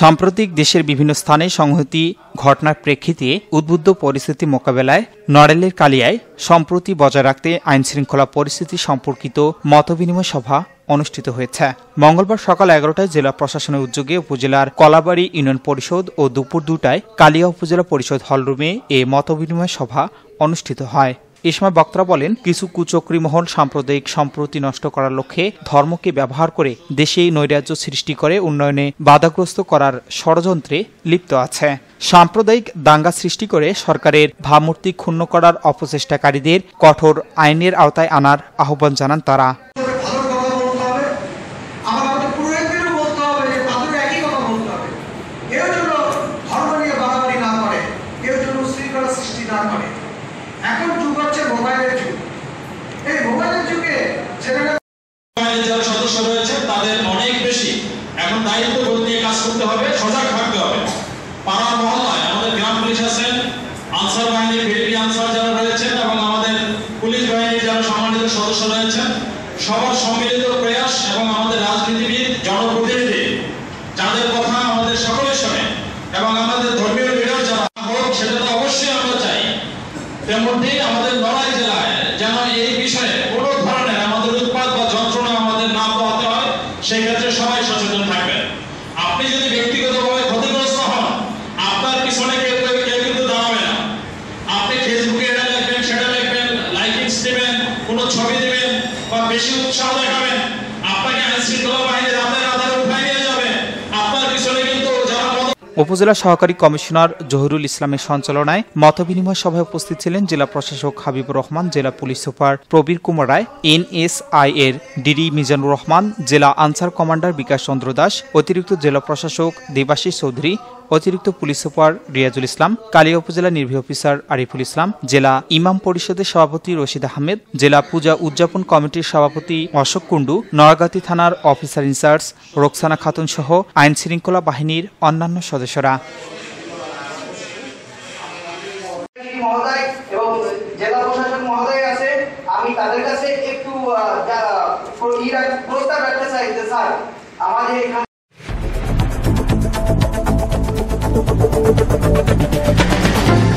সাম্প্রতিক দেশের বিভিন্ন স্থানে সংহতি ঘটনার প্রেক্ষিতে উদ্ভূত পরিস্থিতি মোকাবেলায় নড়াইলের কালিয়ায় সম্প্রতি বজায় রাখতে আইন শৃঙ্খলা পরিস্থিতি সম্পর্কিত মতবিনিময় সভা অনুষ্ঠিত হয়েছে। মঙ্গলবার সকাল ১১টায় জেলা প্রশাসনের উদ্যোগে উপজেলার কলাবাড়ি ইউনিয়ন পরিষদ ও দুপুর ২টায় কালিয়া উপজেলা পরিষদ হলরুমে এ মতবিনিময় সভা অনুষ্ঠিত হয়। এ সময় বক্তারা বলেন, কিছু কুচক্রী মহল সাম্প্রদায়িক সম্প্রতি নষ্ট করার লক্ষ্যে ধর্মকে ব্যবহার করে দেশে নৈরাজ্য সৃষ্টি করে উন্নয়নে বাধাগ্রস্ত করার ষড়যন্ত্রে লিপ্ত আছে। সাম্প্রদায়িক দাঙ্গা সৃষ্টি করে সরকারের ভাবমূর্তি ক্ষুণ্ণ করার অপচেষ্টাকারীদের কঠোর আইনের আওতায় আনার আহ্বান জানান তারা। সবার সম্মিলিত প্রয়াস এবং আমাদের রাজনীতিবিদ জনপ্রতিনিধি যাদের কথা আমাদের সকলের শোনে এবং আমাদের ধর্মীয় লিডার যারা হোক সেটা তো অবশ্যই আমরা চাই, তেমনি আমাদের নড়াইল জেলায় যেন এই বিষয়ে কোনো ধরনের আমাদের উৎপাদ বা যন্ত্রণা আমাদের না পাওয়াতে হয়, সেক্ষেত্রে সবাই সচেতন থাকবেন। আপনি যদি ব্যক্তিগতভাবে ক্ষতিগ্রস্ত হন, আপনার পিছনে কেউ কেউ কিন্তু দাঁড়াবে না। আপনি ফেসবুকে এটা লিখবেন, সেটা লিখবেন, লাইক দেবেন, কোনো ছবি দেবেন বা বেশি উৎসাহ দেখাবেন, আপনাকে আইন শৃঙ্খলা বাহিনীর আওতায় উঠায় নিয়ে যাবে। আপনার পিছনে কিন্তু যারা উপজেলা সহকারী কমিশনার জহিরুল ইসলামের সঞ্চালনায় মতবিনিময় সভায় উপস্থিত ছিলেন জেলা প্রশাসক হাবিব রহমান, জেলা police super Prabir Kumar Roy, NSI এর ডিডি মিজানুর রহমান, জেলা আনসার কমান্ডার বিকাশ চন্দ্র দাস, অতিরিক্ত জেলা প্রশাসক দেবাশি চৌধুরী, অতিরিক্ত পুলিশ সুপার রিয়াজুল ইসলাম, কালিয়া উপজেলা নির্বাহী অফিসার আরিফুল ইসলাম, জেলা ইমাম পরিষদের সভাপতি রশিদ আহমেদ, জেলা পূজা উদযাপন কমিটির সভাপতি অশোক কুন্ডু, নড়াগাতি থানার অফিসার ইনচার্জ রোকসানা খাতুন সহ আইন শৃঙ্খলা বাহিনীর অন্যান্য সদস্যরা। আমি তাদের কাছে একটু প্রস্তাব রাখতে চাই যে স্যার আমাদের